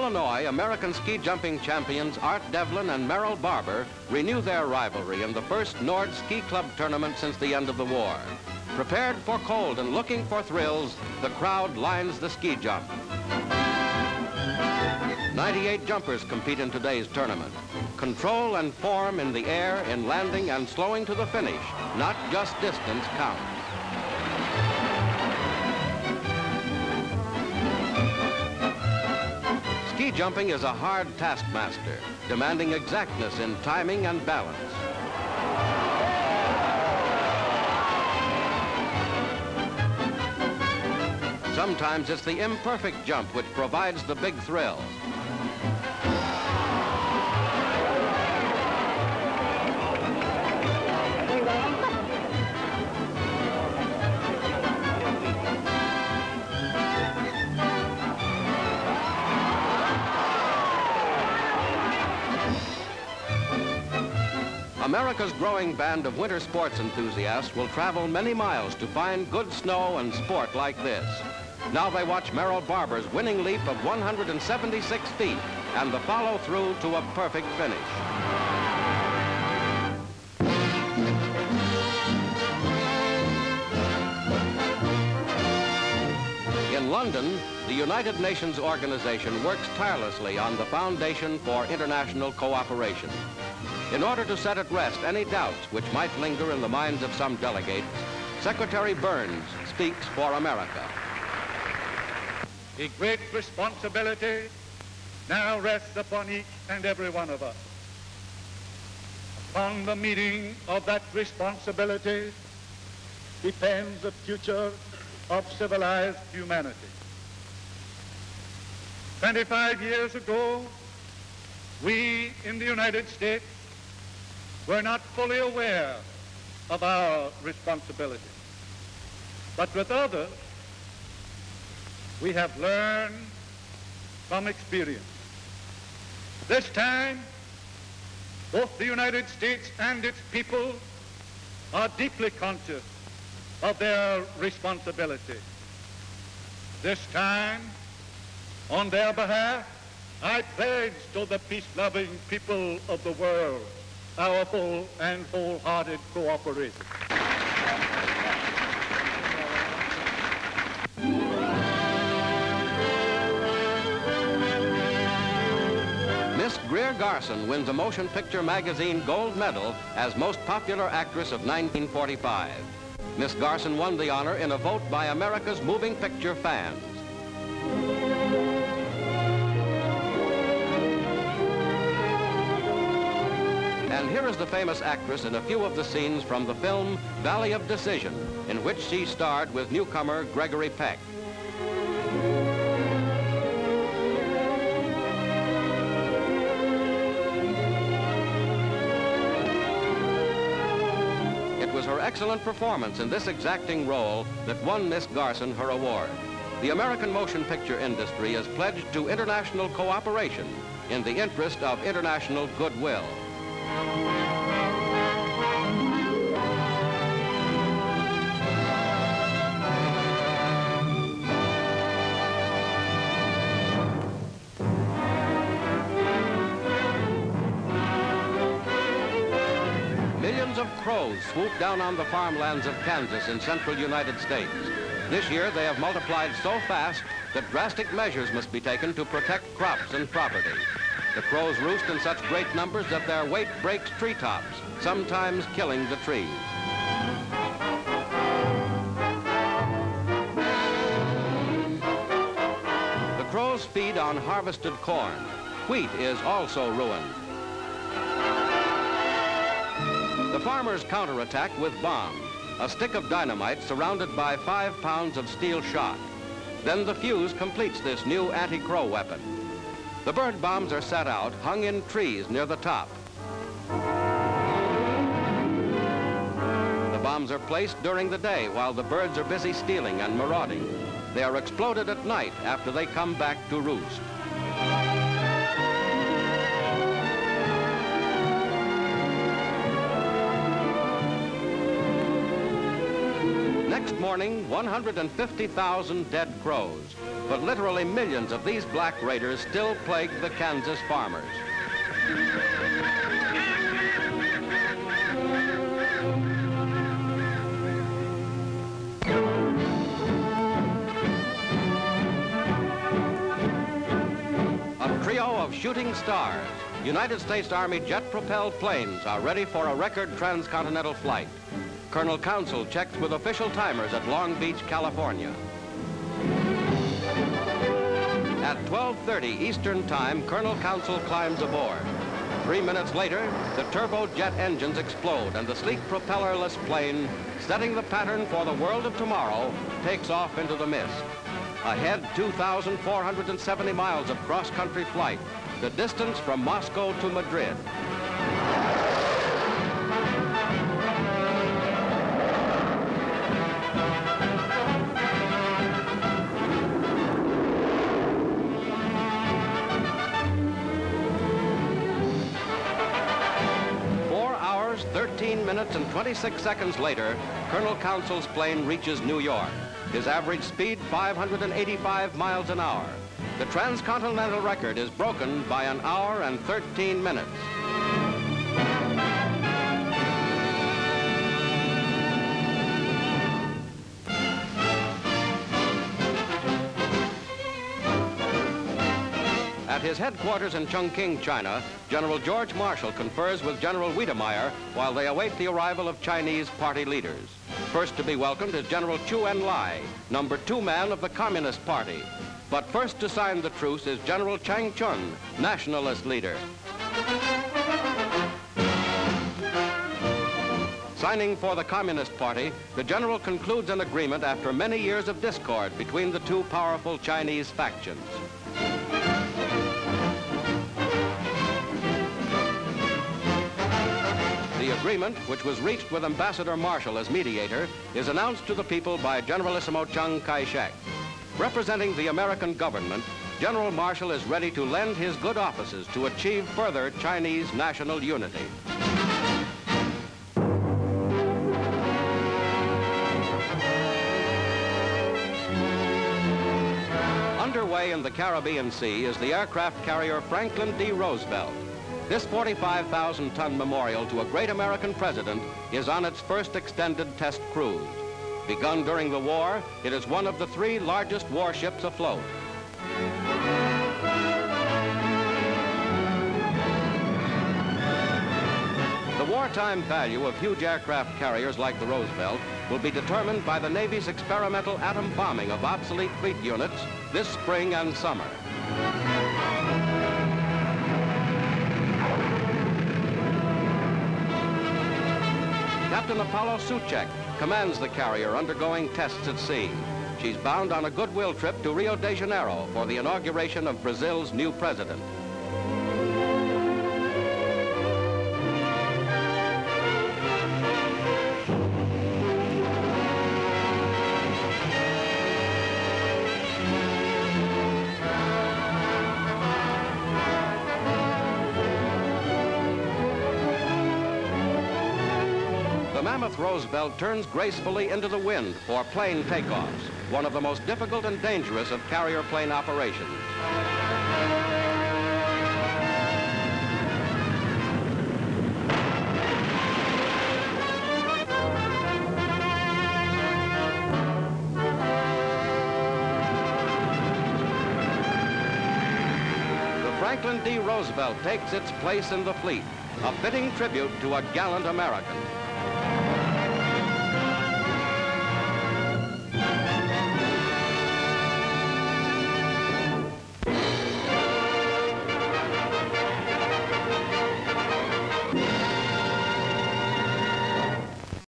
Illinois, American ski jumping champions Art Devlin and Merrill Barber renew their rivalry in the first Nord Ski Club tournament since the end of the war. Prepared for cold and looking for thrills, the crowd lines the ski jump. 98 jumpers compete in today's tournament. Control and form in the air, in landing, and slowing to the finish, not just distance, count. Ski jumping is a hard taskmaster, demanding exactness in timing and balance. Sometimes it's the imperfect jump which provides the big thrill. America's growing band of winter sports enthusiasts will travel many miles to find good snow and sport like this. Now they watch Merrill Barber's winning leap of 176 feet and the follow-through to a perfect finish. In London, the United Nations organization works tirelessly on the Foundation for International Cooperation. In order to set at rest any doubts which might linger in the minds of some delegates, Secretary Byrnes speaks for America. The great responsibility now rests upon each and every one of us. Upon the meeting of that responsibility depends the future of civilized humanity. 25 years ago, we in the United States were not fully aware of our responsibility. But with others, we have learned from experience. This time, both the United States and its people are deeply conscious of their responsibility. This time, on their behalf, I pledge to the peace-loving people of the world our full and wholehearted cooperation. Miss Greer Garson wins a motion picture magazine gold medal as most popular actress of 1945. Miss Garson won the honor in a vote by America's moving picture fans. And here is the famous actress in a few of the scenes from the film Valley of Decision, in which she starred with newcomer Gregory Peck. It was her excellent performance in this exacting role that won Miss Garson her award. The American motion picture industry is pledged to international cooperation in the interest of international goodwill. Millions of crows swoop down on the farmlands of Kansas in central United States. This year they have multiplied so fast that drastic measures must be taken to protect crops and property. The crows roost in such great numbers that their weight breaks treetops, sometimes killing the trees. The crows feed on harvested corn. Wheat is also ruined. The farmers counterattack with bombs, a stick of dynamite surrounded by 5 pounds of steel shot. Then the fuse completes this new anti-crow weapon. The bird bombs are set out, hung in trees near the top. The bombs are placed during the day while the birds are busy stealing and marauding. They are exploded at night after they come back to roost. Next morning, 150,000 dead crows, but literally millions of these black raiders still plague the Kansas farmers. A trio of shooting stars, United States Army jet-propelled planes are ready for a record transcontinental flight. Colonel Council checks with official timers at Long Beach, California. At 12:30 Eastern Time, Colonel Council climbs aboard. 3 minutes later, the turbojet engines explode and the sleek propellerless plane, setting the pattern for the world of tomorrow, takes off into the mist. Ahead, 2,470 miles of cross-country flight, the distance from Moscow to Madrid. And 26 seconds later, Colonel Council's plane reaches New York. His average speed, 585 miles an hour. The transcontinental record is broken by an hour and 13 minutes. At his headquarters in Chongqing, China, General George Marshall confers with General Wiedemeyer while they await the arrival of Chinese party leaders. First to be welcomed is General Chu Enlai, number 2 man of the Communist Party. But first to sign the truce is General Chang Chun, nationalist leader. Signing for the Communist Party, the general concludes an agreement after many years of discord between the two powerful Chinese factions. The agreement, which was reached with Ambassador Marshall as mediator, is announced to the people by Generalissimo Chiang Kai-shek. Representing the American government, General Marshall is ready to lend his good offices to achieve further Chinese national unity. Underway in the Caribbean Sea is the aircraft carrier Franklin D. Roosevelt. This 45,000-ton memorial to a great American president is on its first extended test cruise. Begun during the war, it is one of the 3 largest warships afloat. The wartime value of huge aircraft carriers like the Roosevelt will be determined by the Navy's experimental atom bombing of obsolete fleet units this spring and summer. Captain Apollo Suchek commands the carrier undergoing tests at sea. She's bound on a goodwill trip to Rio de Janeiro for the inauguration of Brazil's new president. Roosevelt turns gracefully into the wind for plane takeoffs, one of the most difficult and dangerous of carrier plane operations. The Franklin D. Roosevelt takes its place in the fleet, a fitting tribute to a gallant American.